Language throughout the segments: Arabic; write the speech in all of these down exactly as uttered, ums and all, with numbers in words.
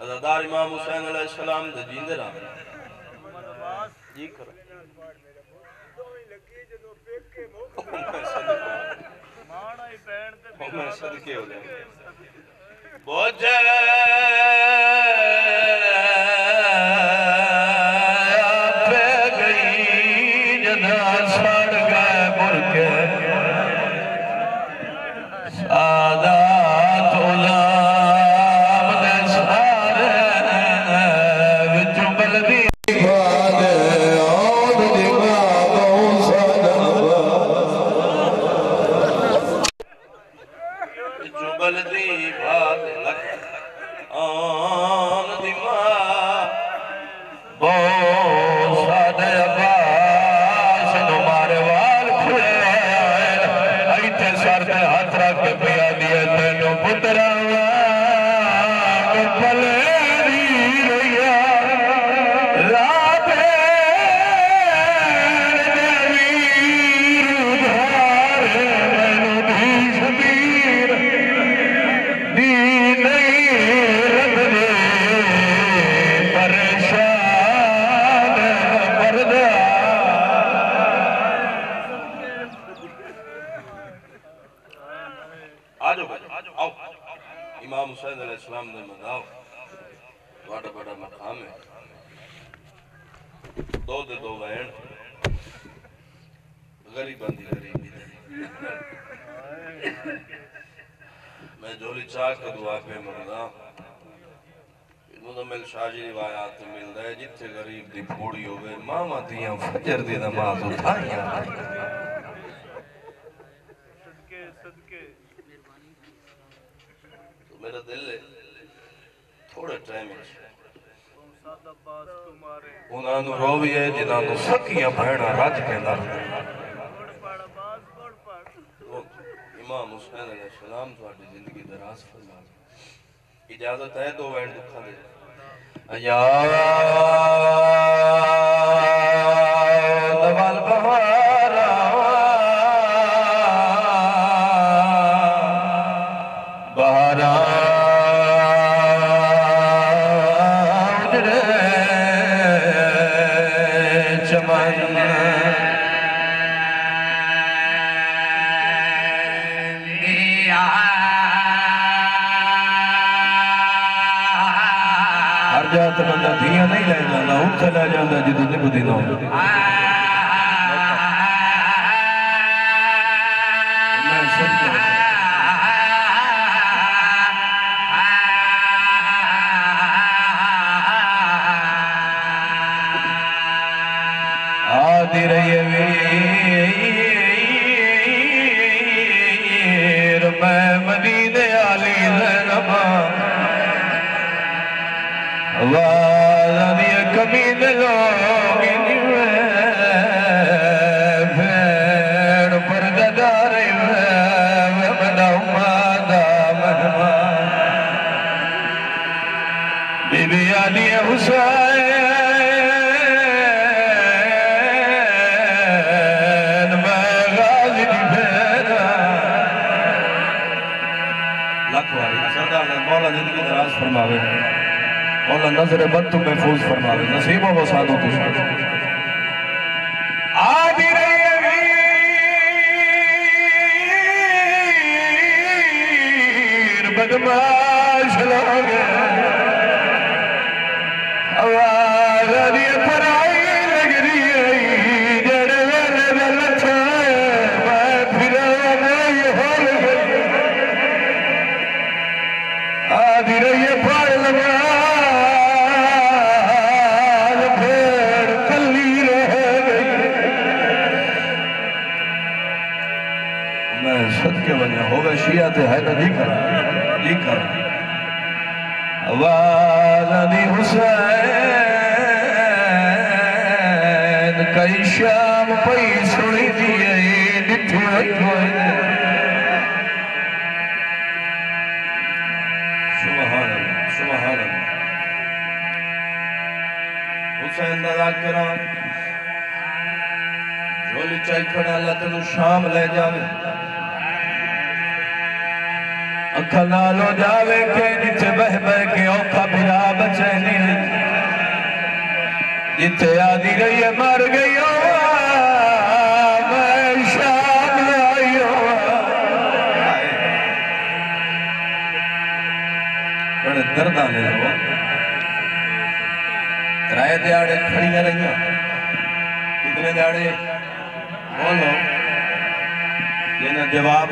ازادار امام حسین علیہ السلام دے جیندے رہن جی کر میں صدقے ہو جائے اجازت ہے دو وین دکھا دے یا دوال بہارا بہارا اجرے چمن دیا نہیں لے جانا ہوں چلا جانا جدو نے بدینا ہوں میں سب کرتا ہوں آدھی رہی ویر میں مدین علی زینب اللہ کمی دلوں انیوے پھیڑ پر دداری وے بناؤں مادا مہمان بی بی علی حسین میں غازی دی پھیڑا لکھواری سردار مولا زندگی دراز فرماوے مولا نظر بد تو محفوظ فرماوے نصیب و سادو تو آدھی رہی ویر بدماش لوگے آواز دی پرائی لگ رہی جڑ ویل لچھے میں پھرا نہیں ہول گئی آدھی رہی پاڑ لگا ہوگا شیعہ تے ہے نا جی کرا جی کرا والدی حسین کئی شام پئی سنی دیئے ڈٹھے ہوئے سبحان اللہ سبحان اللہ حسین دا ذاکران جولی چاہی کھڑا اللہ تنو شام لے جاوے اکھا نالو جاوے کے نچے بہ بہ کے اوکھا بھرا جواب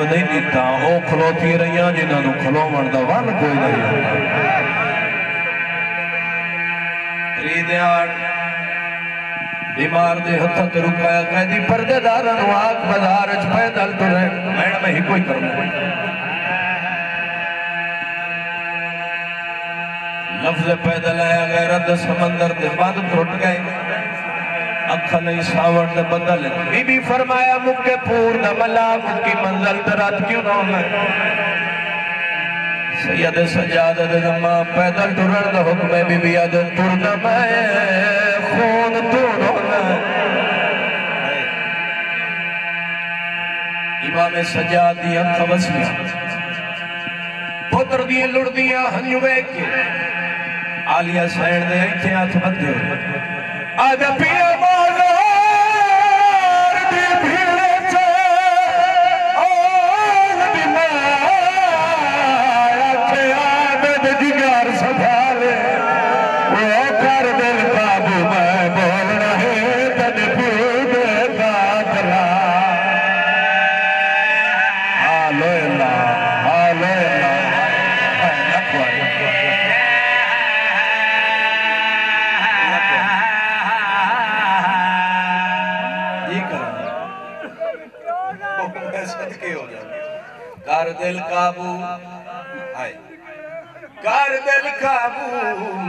نہیں دیتا او کھلوتی رہیاں جنہاں نو کھلووڑ دا ول کوئی نہیں تری دیار بیمار دے ہتھاں تے رکایا قیدی پردے داراں نو آگ بازار وچ پیدل ٹرے میڑ میں ہی کوئی کرنا لفظ پیدل آیا غیرت دے سمندر دے بند ٹوٹ گئے اکھل ساوڑ دے بدل بی بی فرمایا مکے پور دا ملا مکی منزل درات کیوں نہ ہو سید سجاد دے زما پیدل ٹرن دا حکم بی بی یاد ٹرنا میں خون ٹرنا امام سجاد دی اکھ وسیاں پتر دی لڑ دیاں ہنجو ویکھ کے عالیہ سائن دے ایتھے ہاتھ بدھے آجا پیا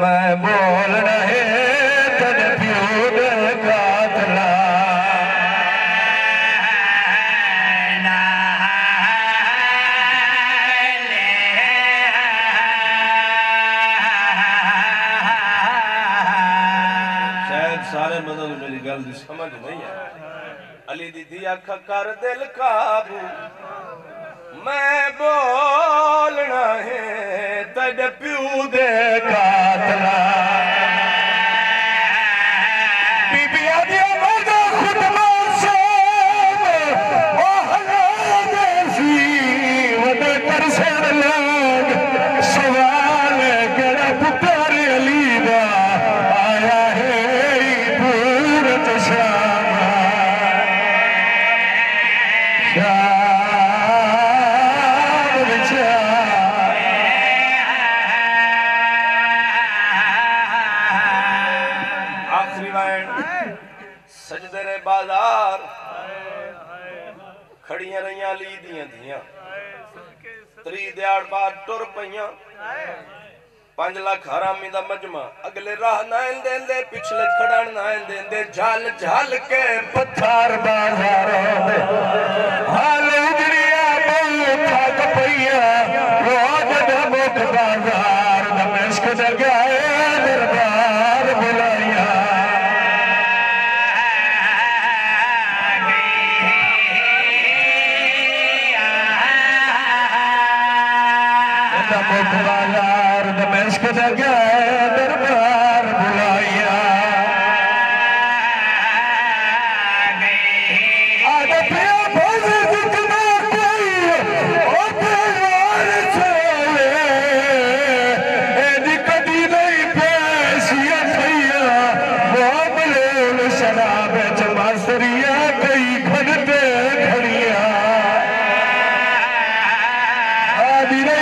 میں بول رہے تدبیود قاتلہ شاید سارے مدد میری گل دی سمجھ نہیں ہے علی دی دی آنکھا کر دل قابو میں بول رہے تدبیود قاتلہ پانچ لاکھ حرامی دا مجمع اگلے راہ نائن دیں دے پچھلے کھڑان نائن دیں دے جھال جھال کے پتھار بازاروں دے حال اجریا بہت تھاک پیا روز دھمک بازار دمشق جگائے دربار بلایا دھمک بازار دمشق جگہ دربار بلایا آدھا پیا بھوز دکھنا کوئی اپنوار چھوڑے ایدی کدی نہیں پیشیا سیا معاملے شراب چما سریا کئی گھنٹے کھڑیا آدھی رہی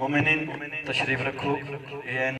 مومنین تشریف رکھو.